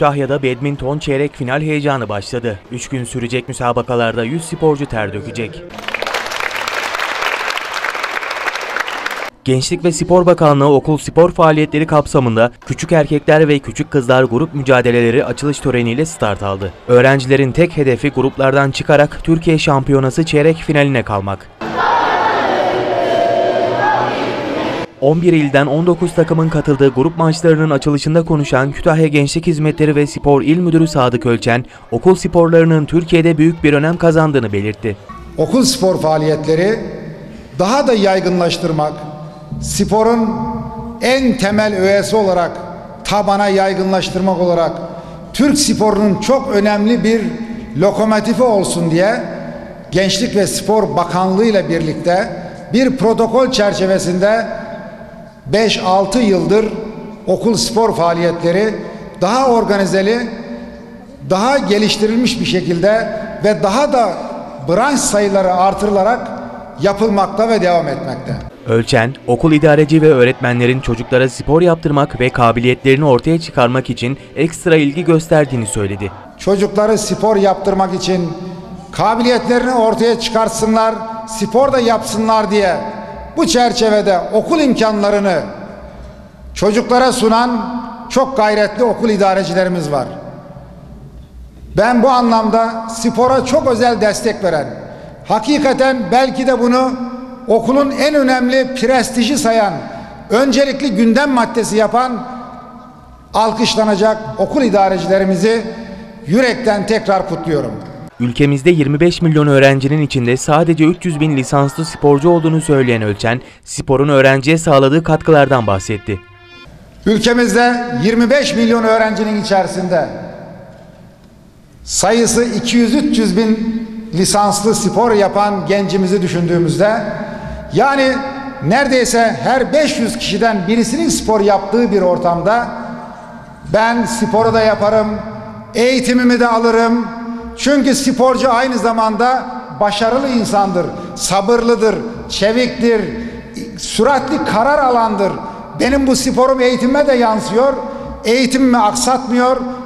Kütahya'da badminton çeyrek final heyecanı başladı. 3 gün sürecek müsabakalarda 100 sporcu ter dökecek. Gençlik ve Spor Bakanlığı okul spor faaliyetleri kapsamında küçük erkekler ve küçük kızlar grup mücadeleleri açılış töreniyle start aldı. Öğrencilerin tek hedefi gruplardan çıkarak Türkiye Şampiyonası çeyrek finaline kalmak. 11 ilden 19 takımın katıldığı grup maçlarının açılışında konuşan Kütahya Gençlik Hizmetleri ve Spor İl Müdürü Sadık Ölçen, okul sporlarının Türkiye'de büyük bir önem kazandığını belirtti. Okul spor faaliyetleri daha da yaygınlaştırmak, sporun en temel öğesi olarak tabana yaygınlaştırmak olarak Türk sporunun çok önemli bir lokomotifi olsun diye Gençlik ve Spor Bakanlığı ile birlikte bir protokol çerçevesinde 5-6 yıldır okul spor faaliyetleri daha organizeli, daha geliştirilmiş bir şekilde ve daha da branş sayıları artırılarak yapılmakta ve devam etmekte. Ölçen, okul idareci ve öğretmenlerin çocuklara spor yaptırmak ve kabiliyetlerini ortaya çıkarmak için ekstra ilgi gösterdiğini söyledi. Çocukları spor yaptırmak için kabiliyetlerini ortaya çıkarsınlar, spor da yapsınlar diye bu çerçevede okul imkanlarını çocuklara sunan çok gayretli okul idarecilerimiz var. Ben bu anlamda spora çok özel destek veren, hakikaten belki de bunu okulun en önemli prestiji sayan, öncelikli gündem maddesi yapan alkışlanacak okul idarecilerimizi yürekten tekrar kutluyorum. Ülkemizde 25 milyon öğrencinin içinde sadece 300 bin lisanslı sporcu olduğunu söyleyen Ölçen, sporun öğrenciye sağladığı katkılardan bahsetti. Ülkemizde 25 milyon öğrencinin içerisinde sayısı 200-300 bin lisanslı spor yapan gencimizi düşündüğümüzde, yani neredeyse her 500 kişiden birisinin spor yaptığı bir ortamda ben sporu da yaparım, eğitimimi de alırım. Çünkü sporcu aynı zamanda başarılı insandır, sabırlıdır, çeviktir, süratli karar alandır. Benim bu sporum eğitime de yansıyor, eğitimimi aksatmıyor.